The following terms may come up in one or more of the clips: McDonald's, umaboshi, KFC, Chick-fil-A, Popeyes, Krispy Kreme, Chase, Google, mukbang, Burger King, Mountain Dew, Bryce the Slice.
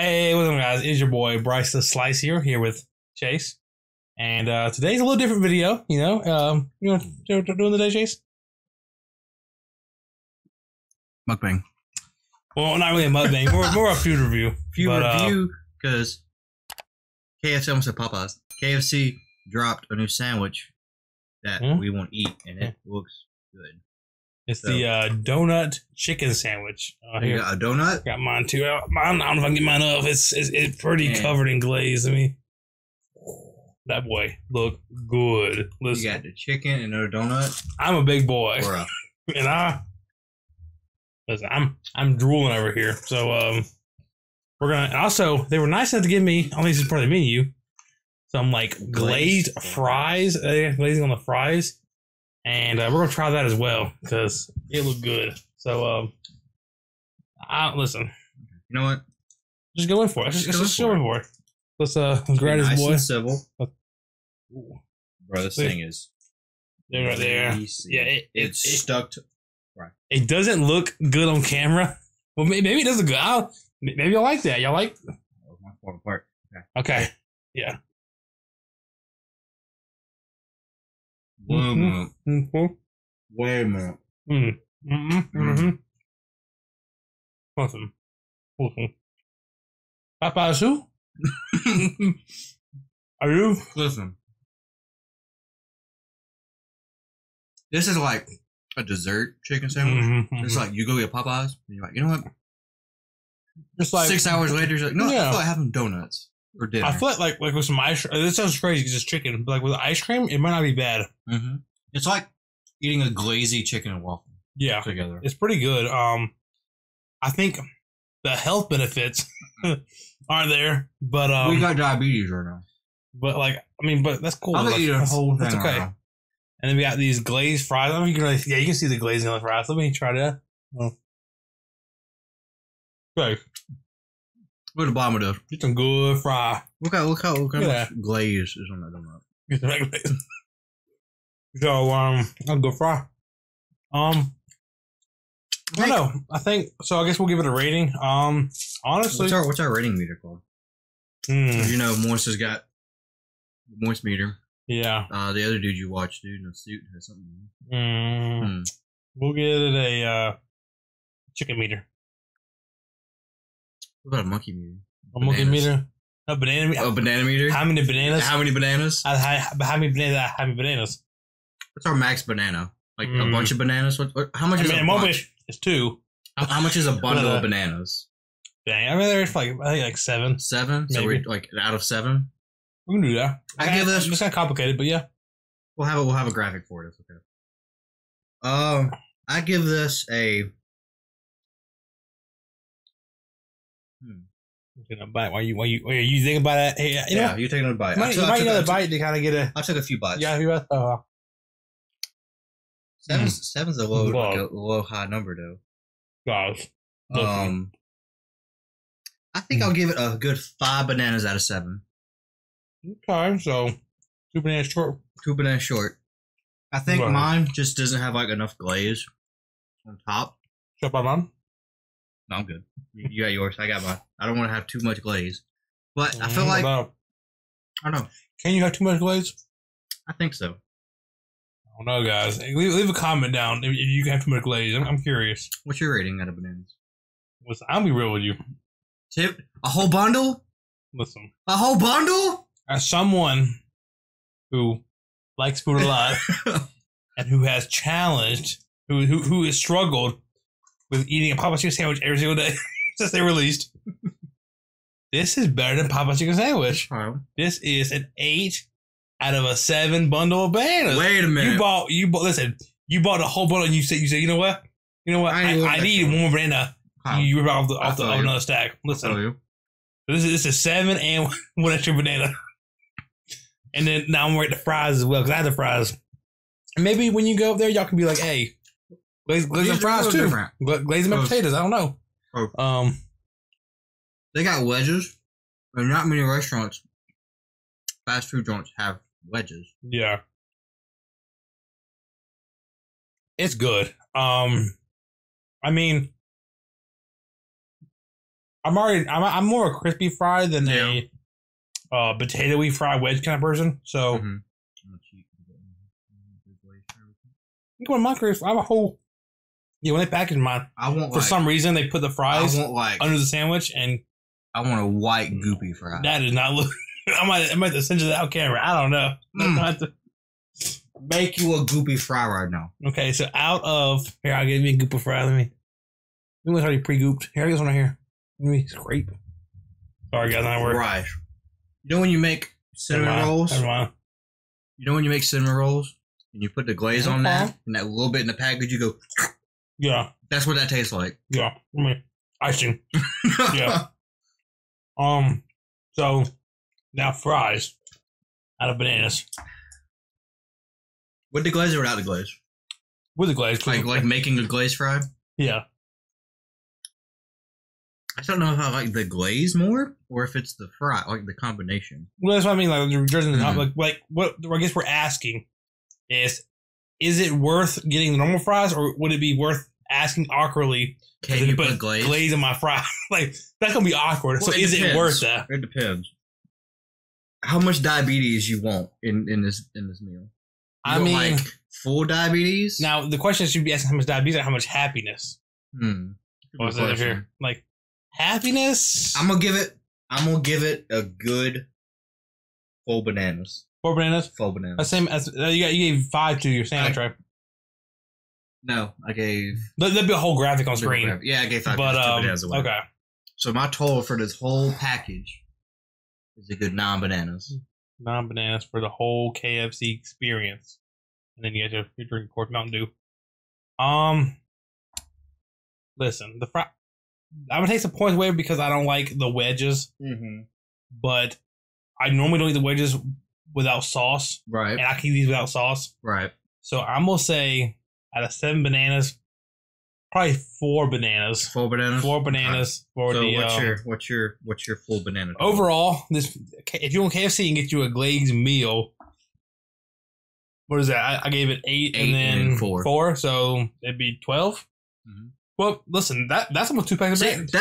Hey, what's up, guys? It's your boy Bryce the Slice here with Chase, and today's a little different video. You know, you know what we're doing today, Chase? Mukbang. Well, not really a mukbang. more a food review. Food review because KFC almost said Popeyes. KFC dropped a new sandwich that we won't eat, and it looks good. It's the donut chicken sandwich. You got a donut? Got mine too. I don't know if I can get mine up. It's pretty covered in glaze. I mean, that boy look good. Listen, you got the chicken and another donut. I'm a big boy, and I'm drooling over here. So we're gonna. Also, they were nice enough to give me, at least it's part of the menu, some like glazed fries. Glazing on the fries. And we're gonna try that as well because it looked good. So, listen. You know what? Just go in for it. Just go in for it. Let's grab his boy. Civil. Bro, this thing is right there. Yeah, it's stuck to. Right. It doesn't look good on camera. Well, maybe it doesn't go out. Maybe I like that. Y'all like? Okay. Yeah. Wait a minute. Listen. Popeyes who? Are you? Listen. This is like a dessert chicken sandwich. It's like you go get Popeyes and you're like, you know what? Just like 6 hours later, you're like, no, I feel like having donuts. Or dinner. I feel like with some ice cream, this sounds crazy because it's chicken, but like with ice cream, it might not be bad. It's like eating a glazy chicken and waffle. Yeah, together, it's pretty good. I think the health benefits aren't there, but we got diabetes right now. But like, I mean, but that's cool. I'm gonna eat a whole thing. That's okay. Right now. And then we got these glazed fries. I don't know if you can really, you can see the glazing on the fries. Let me try that. Okay. Look at the bottom of this. It's some good fry. Look how much glaze is on that donut. So, that's a good fry. I don't know. I think, so I guess we'll give it a rating. Honestly. What's our rating meter called? You know, Moist has got Moist meter. Yeah. The other dude you watched, dude, in a suit has something. We'll get it a chicken meter. What about a monkey meter? A monkey meter? A banana meter? A banana meter? How many bananas? How many bananas? How many bananas? What's our max banana? Like a bunch of bananas? How much is a bunch? It's two. How much is a bundle of bananas? Dang, there's I think like seven. Seven? Maybe. So we're like out of seven? We can do that. I give this. It's kind of complicated, but yeah. We'll have a graphic for it. It's okay. I give this a... Taking a bite. Are you thinking about that? Hey, you're taking a bite. You might get another bite to kind of get a. I took a few bites. Yeah, a few bites. Seven's a low high number though. Gosh. I think I'll give it a good 5 bananas out of 7. Okay, so 2 bananas short. 2 bananas short. I think mine just doesn't have like enough glaze on top. Shut up, mom. No, I'm good. You got yours. I got mine. I don't want to have too much glaze. But I feel like... I don't know. Can you have too much glaze? I think so. I don't know, guys. Hey, leave a comment down if you can have too much glaze. I'm curious. What's your rating out of bananas? Listen, I'll be real with you. Tip? A whole bundle? Listen. A whole bundle? As someone who likes food a lot and who has challenged, who has struggled with eating a Popeyes chicken sandwich every single day since they released. This is better than Popeyes chicken sandwich. This is an 8 out of a 7 bundle of bananas. Wait a minute. You bought. Listen, you bought a whole bundle. And you said, you know what? I need one more banana. You ripped off another stack. Listen, this is 7 and 1 extra banana. And then now I'm ready to fries as well because I had the fries. Maybe when you go up there, y'all can be like, hey. Glazing fries too. Glazing my potatoes. I don't know. They got wedges, and not many restaurants, fast food joints have wedges. Yeah, it's good. I mean, I'm more a crispy fry than a potatoy fry wedge kind of person. So you go in my crisp. I have a whole. Yeah, when they package mine, I want for some reason they put the fries under the sandwich, and I want a white goopy fry. That does not look. I might have sent you that on camera. I don't know. Make you a goopy fry right now. Okay, so out of here, I'll give me a goopy fry. Let me already pre-gooped. Here, I guess one right here. Let me scrape. Sorry, guys, I work. Right. You know when you make cinnamon rolls? You know when you make cinnamon rolls and you put the glaze on that and that little bit in the package, you go. Yeah. That's what that tastes like. Yeah. I mean, icing. Yeah. So now fries out of bananas. With the glaze or without the glaze? With the glaze. Like making a glaze fry? Yeah. I don't know if I like the glaze more or if it's the fry, like the combination. Well, that's what I mean. Like, what I guess we're asking is it worth getting the normal fries, or would it be worth asking awkwardly, can you put glaze in my fry? Like, that's going to be awkward. Well, so is it worth that? It depends. How much diabetes you want in this meal? You mean, like full diabetes? Now, the question should be asking how much diabetes or how much happiness. What's that here? Like, happiness? I'm going to give it a good full bananas. Four bananas? Full bananas. The same as, you gave 5 to your sandwich, right? No, I gave... There'll be a whole graphic on screen. Graphic. Yeah, I gave 5 to 2 bananas away. Okay. So my total for this whole package is a good 9 bananas. 9 bananas for the whole KFC experience. And then you get to drink, of course, Mountain Dew. Listen, the fry... I'm going to take some points away because I don't like the wedges. But I normally don't eat the wedges... without sauce. Right. And I can eat these without sauce. Right. So I'm going to say out of 7 bananas, probably 4 bananas. 4 bananas? 4 bananas. Right. For so the, what's your full banana? Overall, if you want KFC and get you a glazed meal, what is that? I gave it 8 and then 4. So it'd be 12. Well, listen, that's almost 2 packs of bananas.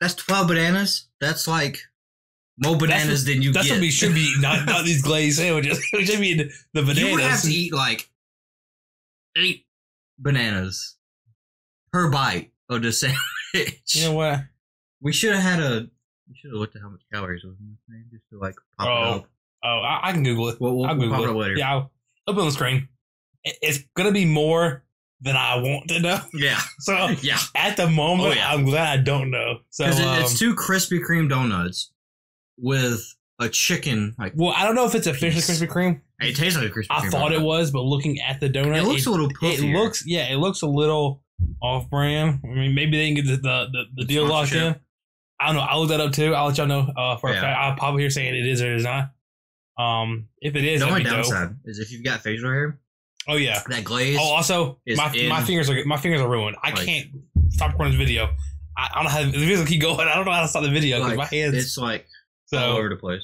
That's 12 bananas. That's like... More bananas than you get. That's what we should be eating, not these glazed sandwiches. We should be eating the bananas. You would have to eat like 8 bananas per bite of the sandwich. You know what? We should have looked at how much calories was in this thing just to like pop it up. Oh, I can Google it. I'll Google it later. Yeah, I'll put it on the screen. It's going to be more than I want to know. Yeah. So yeah. At the moment, I'm glad I don't know. So it's 2 Krispy Kreme donuts. With a chicken, I don't know if it's officially Krispy Kreme. It tastes like a Krispy Kreme. I thought it was, but looking at the donut, it looks a little puffier. It looks a little off-brand. I mean, maybe they didn't get the deal locked in. I don't know. I'll look that up too. I'll let y'all know for a fact. I'll probably hear saying it is or it is not. If it is, the only downside is if you've got facial hair. Oh yeah, that glaze. Oh, also my fingers are ruined. I can't stop recording this video. I don't know how the video keep going. I don't know how to stop the video because my hands. It's like. So, all over the place.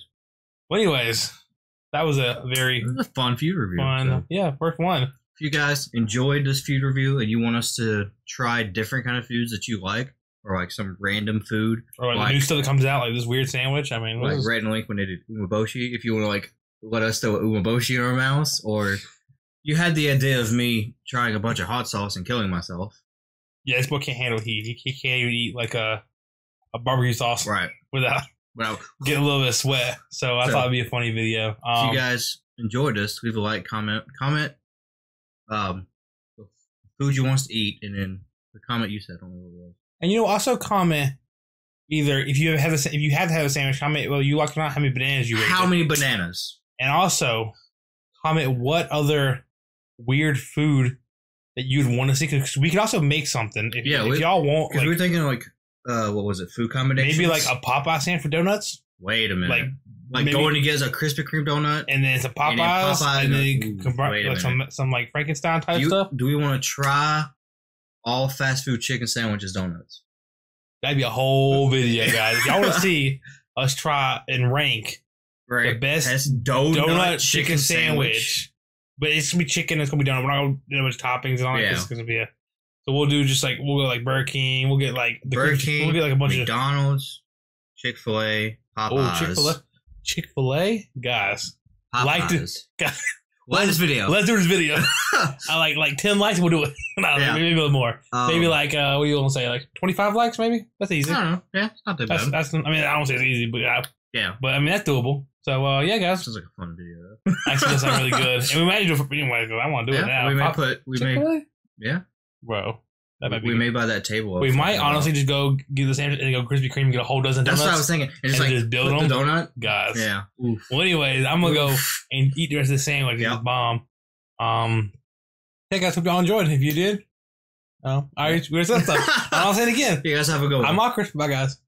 Well, anyways, that was a fun food review. Yeah, first one. If you guys enjoyed this food review and you want us to try different kind of foods that you like, or like some random food, or like new stuff that comes out, like this weird sandwich. I mean, like Red and Link when they did umaboshi. If you want to like let us throw umaboshi in our mouths, or you had the idea of me trying a bunch of hot sauce and killing myself. Yeah, this boy can't handle heat. He can't even eat like a barbecue sauce, right? Well, get a little bit of sweat. So I thought it'd be a funny video. If you guys enjoyed this, leave a like, comment the food you want us to eat, and then the comment you said on the video. And also comment either if you have a sandwich, comment you like or not, how many bananas you ate. How many bananas? And also comment what other weird food that you'd want to see, because we could also make something. If y'all want, we're thinking like. What was it? Food combinations? Maybe like a Popeye sandwich for donuts? Wait a minute. Like going to get a Krispy Kreme donut? And then it's a Popeyes? Some like Frankenstein type stuff? Do we want to try all fast food chicken sandwiches donuts? That'd be a whole video, guys. If y'all want to see us try and rank the best donut chicken sandwich. But it's going to be chicken. It's going to be donut. We're not going to do much toppings and all that. It's going to be a... So we'll do just like, we'll go like Burger King. We'll get like the Burger King. We'll get like a bunch McDonald's, Chick-fil-A, Popeyes. Oh, Chick-fil-A. Chick-fil-A? Guys. Popeyes. Like this. Guys. Like this video. Let's do this video. I like 10 likes, we'll do it. No, yeah. Maybe a little more. Maybe like, what do you want to say? Like 25 likes maybe? That's easy. I don't know. Yeah, it's not that bad. That's, I mean, I don't say it's easy, but yeah. But I mean, that's doable. So, yeah, guys. Sounds like a fun video. Actually, that sounds really good. And we might do it for anyway, I want to do it now. We may put, we may, yeah. Bro. That might be we good. May buy that table. We might honestly just go get the same and go Krispy Kreme and get a whole dozen donuts. That's what I was thinking. And just, like, just build them. The donut? Guys. Yeah. Oof. Well, anyways, I'm going to go and eat the rest of the sandwich. Yep. It's bomb. Hey, guys, hope y'all enjoyed. If you did, all right, we're set up. I'll say it again. You guys have a good one. I'm Akris. Bye, guys.